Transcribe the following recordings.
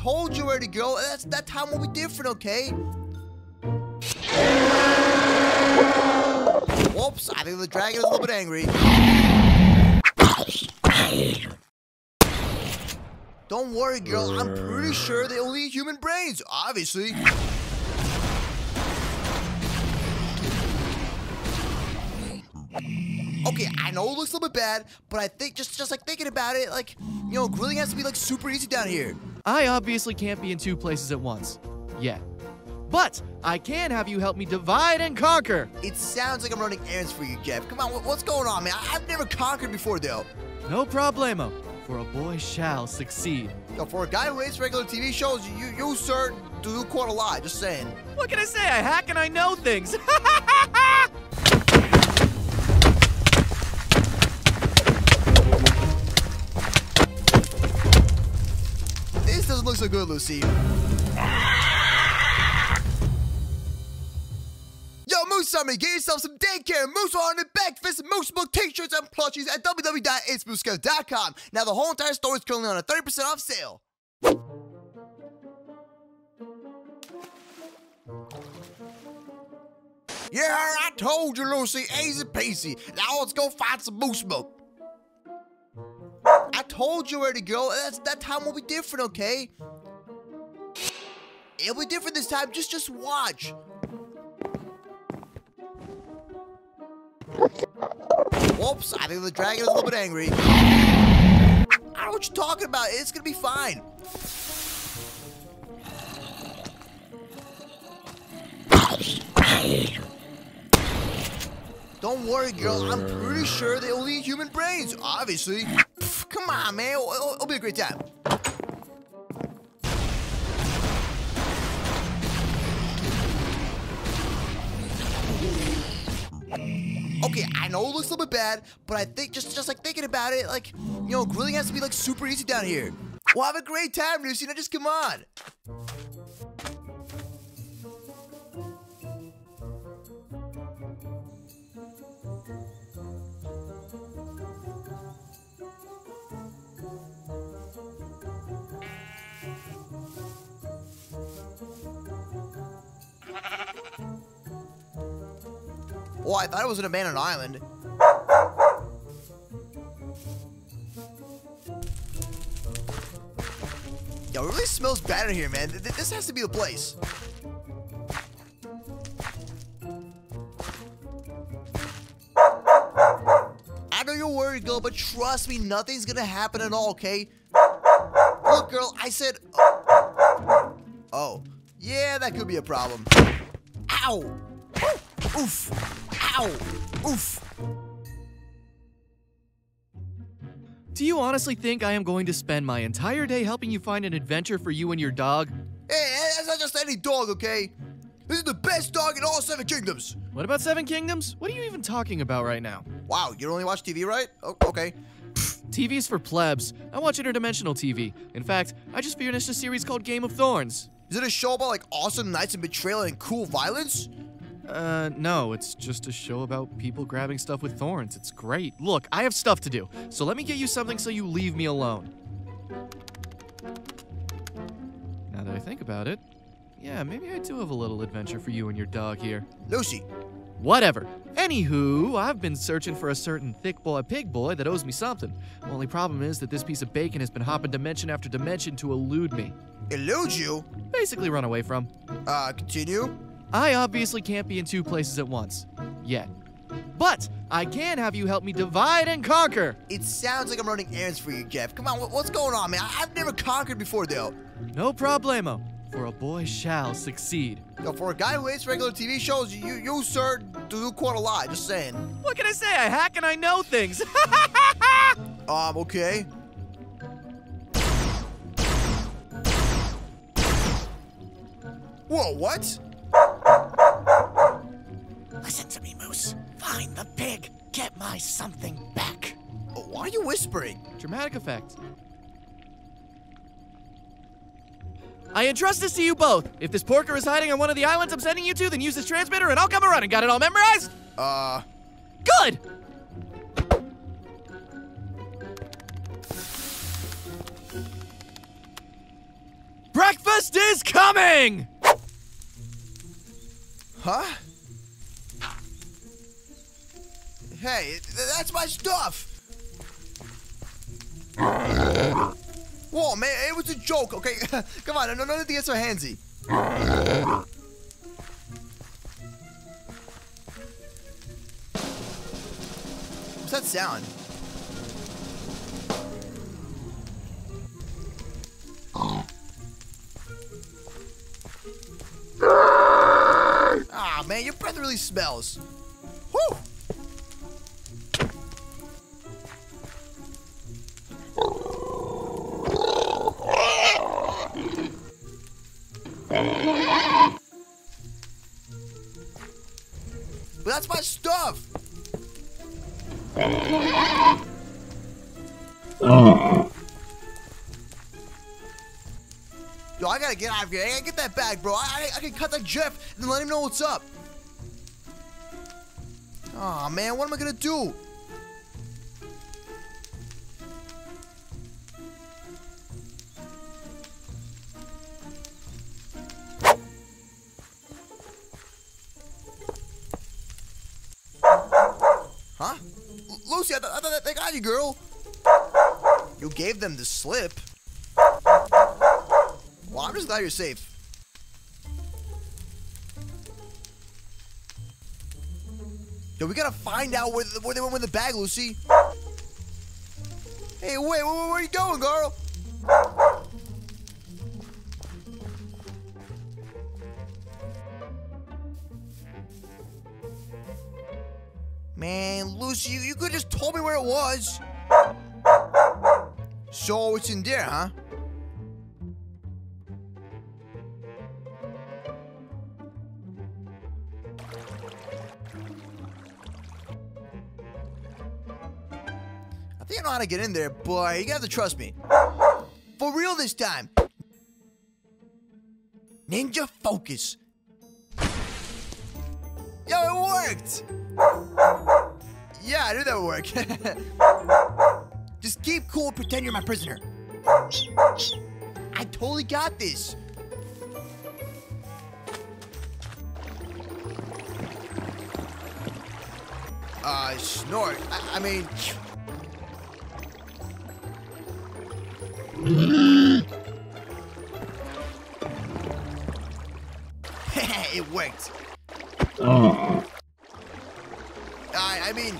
told you where to go. That time will be different, okay? Whoops, I think the dragon is a little bit angry. Don't worry, girl. I'm pretty sure they only eat human brains, obviously. Okay, I know it looks a little bit bad, but I think just like thinking about it, like, you know, grilling has to be like super easy down here. I obviously can't be in two places at once. Yeah. But I can have you help me divide and conquer. It sounds like I'm running errands for you, Jeff. Come on, what's going on, man? I've never conquered before, though. No problemo. For a boy shall succeed. Yo, for a guy who hates regular TV shows, you sir, do quite a lot, just saying. What can I say? I hack and I know things. This doesn't look so good, Lucy. Moose Summit, get yourself some daycare, moose on the breakfast, moose milk, t-shirts, and plushies at www.itsmooseco.com. Now the whole entire store is currently on a 30% off sale. Yeah, I told you, Lucy, easy peasy. Now let's go find some moose milk. I told you where to go. That time will be different, okay? It'll be different this time. Just watch. Whoops, I think the dragon is a little bit angry. I don't know what you're talking about. It's gonna be fine. Don't worry, girl. I'm pretty sure they only eat human brains, obviously. Come on, man. It'll be a great time. Okay, I know it looks a little bit bad, but I think just like thinking about it, like, you know, grilling has to be like super easy down here. We'll have a great time, Lucy. Now just come on. Oh, I thought it was an abandoned island. Yo, it really smells bad in here, man. This has to be the place. I know you're worried, girl, but trust me, nothing's gonna happen at all, okay? Look, girl, I said... Oh. Yeah, that could be a problem. Ow! Oof! Ow! Oof! Do you honestly think I am going to spend my entire day helping you find an adventure for you and your dog? Hey, that's not just any dog, okay? This is the best dog in all 7 Kingdoms! What about 7 Kingdoms? What are you even talking about right now? Wow, you don't only watch TV, right? Oh, okay. TV's for plebs. I watch interdimensional TV. In fact, I just finished a series called Game of Thrones. Is it a show about, like, awesome knights and betrayal and cool violence? No, it's just a show about people grabbing stuff with thorns. It's great. Look, I have stuff to do, so let me get you something so you leave me alone. Now that I think about it, yeah, maybe I do have a little adventure for you and your dog here. Lucy! Whatever. Anywho, I've been searching for a certain thick boy, pig boy that owes me something. The only problem is that this piece of bacon has been hopping dimension after dimension to elude me. Elude you? Basically run away from. Continue? I obviously can't be in two places at once. Yet. But I can have you help me divide and conquer. It sounds like I'm running errands for you, Jeff. Come on, what's going on, man? I've never conquered before, though. No problemo. For a boy shall succeed. Yo, for a guy who hates regular TV shows, you sir, do quite a lot, just saying. What can I say? I hack and I know things. Okay. Whoa, what? Listen to me, Moose. Find the pig. Get my something back. Oh, why are you whispering? Dramatic effect. I entrust this to you both. If this porker is hiding on one of the islands I'm sending you to, then use this transmitter and I'll come around. And got it all memorized? Good! Breakfast is coming! Huh? Hey, that's my stuff! Whoa, man, it was a joke, okay? Come on, no, nothing gets so handsy. What's that sound? Ah, man, your breath really smells. Whew! But that's my stuff. Yo, I gotta get out of here. I gotta get that bag, bro. I can cut that Jeff and let him know what's up. Aw, oh, man, what am I gonna do? Huh? Lucy, I thought that they got you, girl. You gave them the slip. Well, I'm just glad you're safe. Yo, we gotta find out where they went with the bag, Lucy. Hey, wait, where are you going, girl? Man, Lucy, you could have just told me where it was. So it's in there, huh? I think I know how to get in there, but you gotta trust me. For real this time. Ninja focus. Yo, it worked! Yeah, I knew that would work. Just keep cool and pretend you're my prisoner. I totally got this. Snort. I mean... It worked. I mean...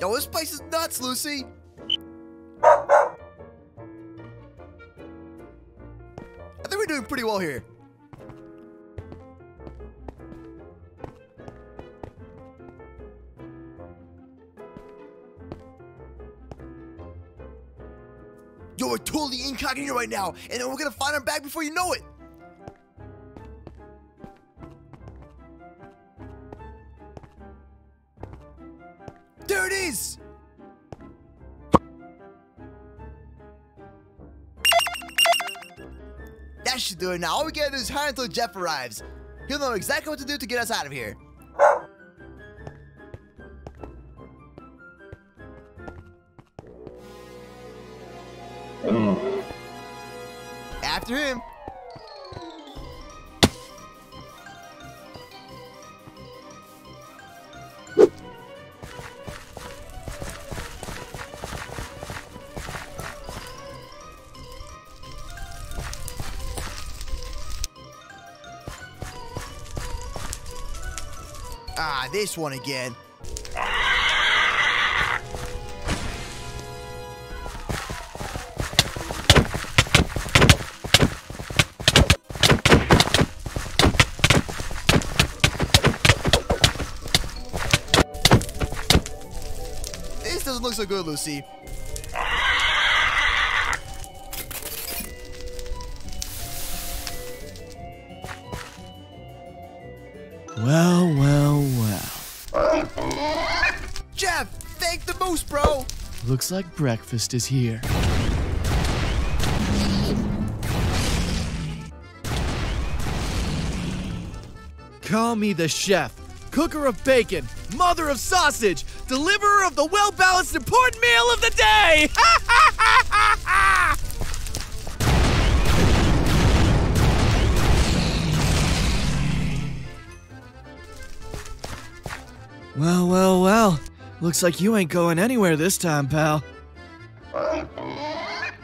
Yo, this place is nuts, Lucy! I think we're doing pretty well here. Yo, we're totally incognito right now, and then we're gonna find our bag before you know it! There it is! That should do it now. All we gotta do is hide until Jeff arrives. He'll know exactly what to do to get us out of here. After him. Ah, this one again. This doesn't look so good, Lucy. Well. Jeff, thank the moose, bro. Looks like breakfast is here. Call me the chef, cooker of bacon, mother of sausage, deliverer of the well-balanced important meal of the day! Well, well, well. Looks like you ain't going anywhere this time, pal.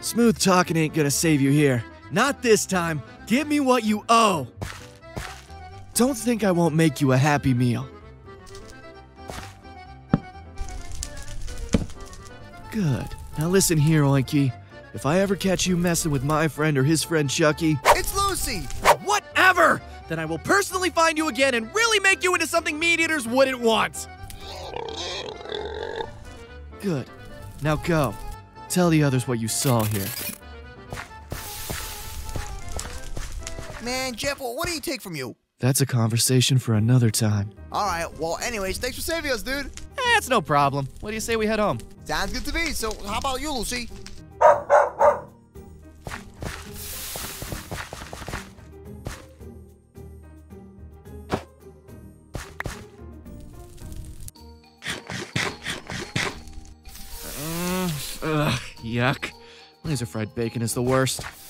Smooth talking ain't gonna save you here. Not this time. Give me what you owe. Don't think I won't make you a happy meal. Good. Now listen here, Oinky. If I ever catch you messing with my friend or his friend Chucky... It's Lucy! Whatever! Then I will personally find you again and really make you into something meat-eaters wouldn't want! Good. Now go. Tell the others what you saw here. Man, Jeff, what do you take from you? That's a conversation for another time. Alright, well anyways, thanks for saving us, dude. That's no problem. What do you say we head home? Sounds good to me, so how about you, Lucy? Yuck. Laser fried bacon is the worst.